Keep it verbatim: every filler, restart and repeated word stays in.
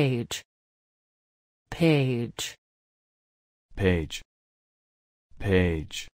page, page, page, page,